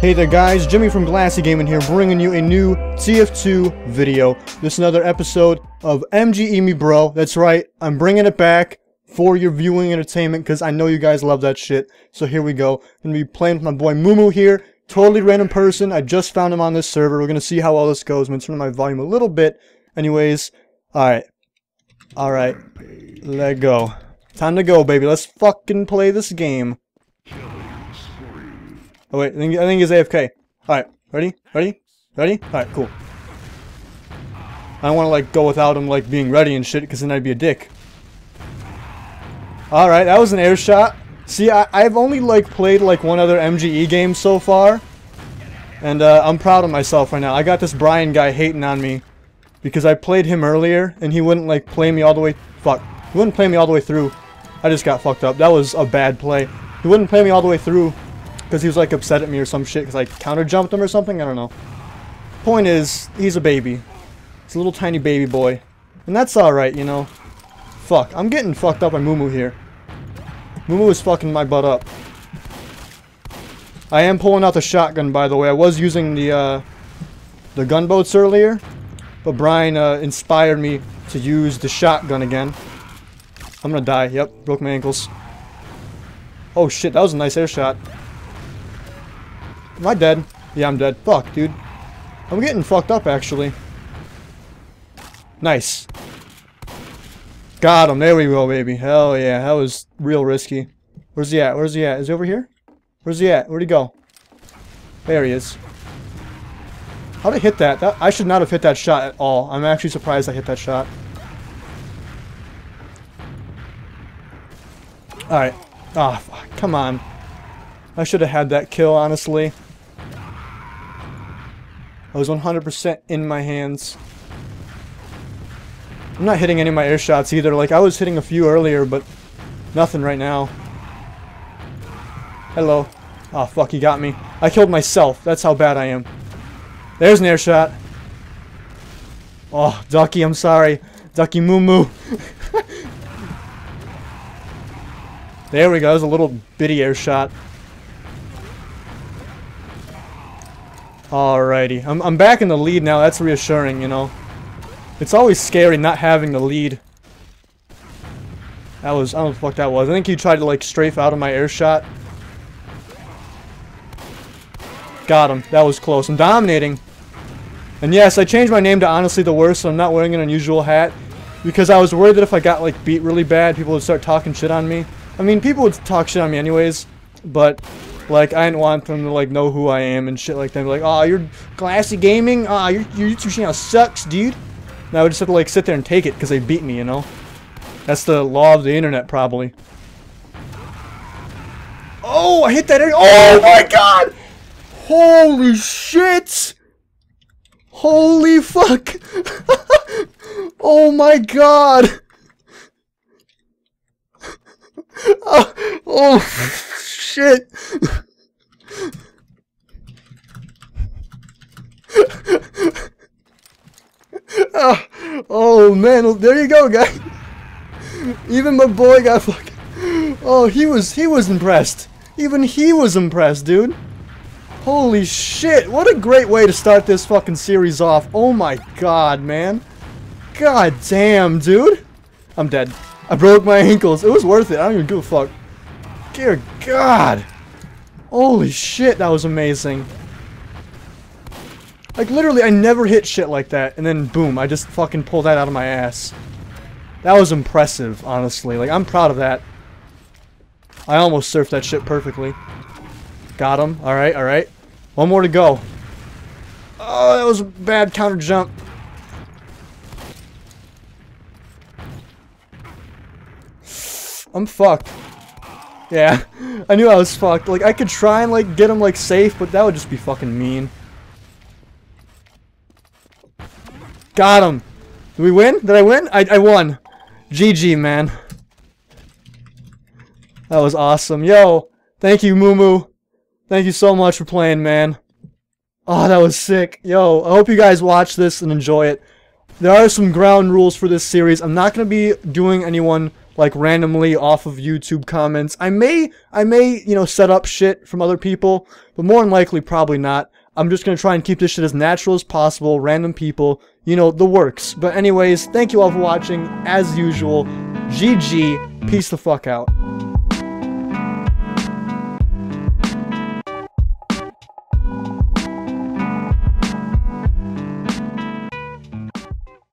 Hey there guys, Jimmy from Glassy Gaming here, bringing you a new TF2 video. This is another episode of MGE me bro. That's right, I'm bringing it back for your viewing entertainment because I know you guys love that shit. So here we go. I'm going to be playing with my boy Mumu here. Totally random person. I just found him on this server. We're going to see how all this goes. I'm going to turn my volume a little bit. Anyways, alright. Alright, let go. Time to go, baby. Let's fucking play this game. Oh wait, I think he's AFK. Alright, ready? Ready? Ready? Alright, cool. I don't want to like go without him like being ready and shit, because then I'd be a dick. Alright, that was an air shot. See, I've only like played like one other MGE game so far. And I'm proud of myself right now. I got this Brian guy hating on me because I played him earlier and he wouldn't like play me all the way. Fuck. He wouldn't play me all the way through. I just got fucked up. That was a bad play. He wouldn't play me all the way through. Because he was like upset at me or some shit because I counter-jumped him or something, I don't know. Point is, he's a baby. He's a little tiny baby boy. And that's alright, you know. Fuck, I'm getting fucked up by Mumu here. Mumu is fucking my butt up. I am pulling out the shotgun, by the way. I was using the gunboats earlier. But Brian inspired me to use the shotgun again. I'm gonna die, yep, broke my ankles. Oh shit, that was a nice air shot. Am I dead? Yeah, I'm dead. Fuck, dude. I'm getting fucked up, actually. Nice. Got him. There we go, baby. Hell yeah. That was real risky. Where's he at? Where's he at? Is he over here? Where's he at? Where'd he go? There he is. How'd I hit that? I should not have hit that shot at all. I'm actually surprised I hit that shot. Alright. Ah, fuck. Come on. I should have had that kill, honestly. I was 100% in my hands. I'm not hitting any of my air shots either. Like, I was hitting a few earlier, but nothing right now. Hello. Oh, fuck, he got me. I killed myself. That's how bad I am. There's an air shot. Oh, Ducky, I'm sorry. Ducky Moo Moo. There we go. That was a little bitty air shot. Alrighty. I'm back in the lead now. That's reassuring, you know. It's always scary not having the lead. That was... I don't know what the fuck that was. I think he tried to, like, strafe out of my air shot. Got him. That was close. I'm dominating. And yes, I changed my name to Honestly the Worst, so I'm not wearing an unusual hat. Because I was worried that if I got, like, beat really bad, people would start talking shit on me. I mean, people would talk shit on me anyways, but... like, I didn't want them to, like, know who I am and shit like that. Like, aw, you're Glassy Gaming? Aw, your YouTube channel sucks, dude. And I would just have to, like, sit there and take it because they beat me, you know? That's the law of the internet, probably. Oh, I hit that area. Oh, my God! Holy shit! Holy fuck! Oh, my God! Oh, shit! Oh man, there you go, guys. Even my boy got fucking. Oh, he was impressed. Even he was impressed, dude. Holy shit! What a great way to start this fucking series off. Oh my God, man. God damn, dude. I'm dead. I broke my ankles. It was worth it. I don't even give a fuck. Dear God! Holy shit, that was amazing. Like, literally, I never hit shit like that, and then boom, I just fucking pulled that out of my ass. That was impressive, honestly. Like, I'm proud of that. I almost surfed that shit perfectly. Got him. Alright, alright. One more to go. Oh, that was a bad counter jump. I'm fucked. Yeah, I knew I was fucked. Like, I could try and, like, get him, like, safe, but that would just be fucking mean. Got him! Did we win? Did I win? I won. GG, man. That was awesome. Yo, thank you, Mumu. Thank you so much for playing, man. Oh, that was sick. Yo, I hope you guys watch this and enjoy it. There are some ground rules for this series. I'm not going to be doing anyone... like randomly off of YouTube comments. I may, you know, set up shit from other people, but more than likely probably not. I'm just gonna try and keep this shit as natural as possible, random people, you know, the works. But anyways, thank you all for watching, as usual. GG, peace the fuck out.